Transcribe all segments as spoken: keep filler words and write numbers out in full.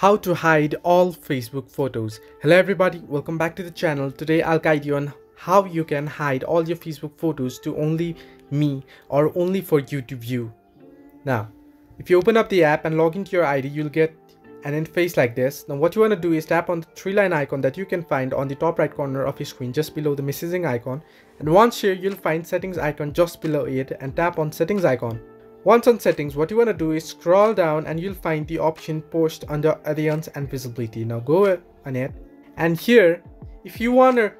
How to hide all Facebook photos. Hello everybody, welcome back to the channel. Today I'll guide you on how you can hide all your Facebook photos to only me or only for you to view. Now, if you open up the app and log into your I D, you'll get an interface like this. Now what you want to do is tap on the three line icon that you can find on the top right corner of your screen just below the messaging icon. And once here, you'll find settings icon just below it and tap on settings icon. Once on settings, what you want to do is scroll down and you'll find the option post under audience and visibility. Now go on it, and here if you want to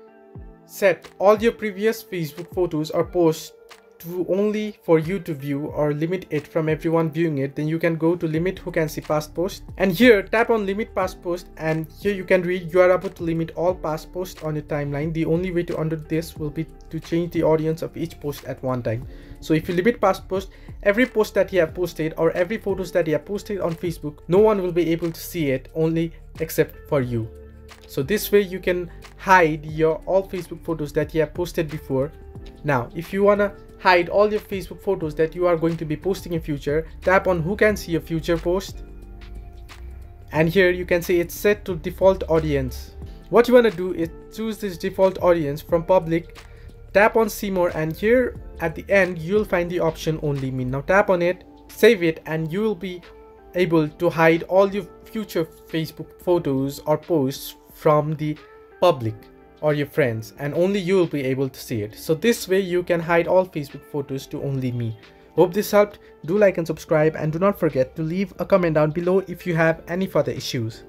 set all your previous Facebook photos or posts to only for you to view or limit it from everyone viewing it, then you can go to limit who can see past posts, and here tap on limit past post, and here you can read you are about to limit all past posts on your timeline. The only way to undo this will be to change the audience of each post at one time. So if you limit past post, every post that you have posted or every photos that you have posted on Facebook, no one will be able to see it, only except for you. So this way you can hide your all Facebook photos that you have posted before. Now if you wanna hide all your Facebook photos that you are going to be posting in future, tap on who can see your future post, and here you can see it's set to default audience. What you wanna do is choose this default audience from public, tap on see more, and here at the end you'll find the option only me. Now tap on it, save it, and you will be able to hide all your future Facebook photos or posts from the public or your friends, and only you will be able to see it. So this way you can hide all Facebook photos to only me. Hope this helped. Do like and subscribe, and do not forget to leave a comment down below if you have any further issues.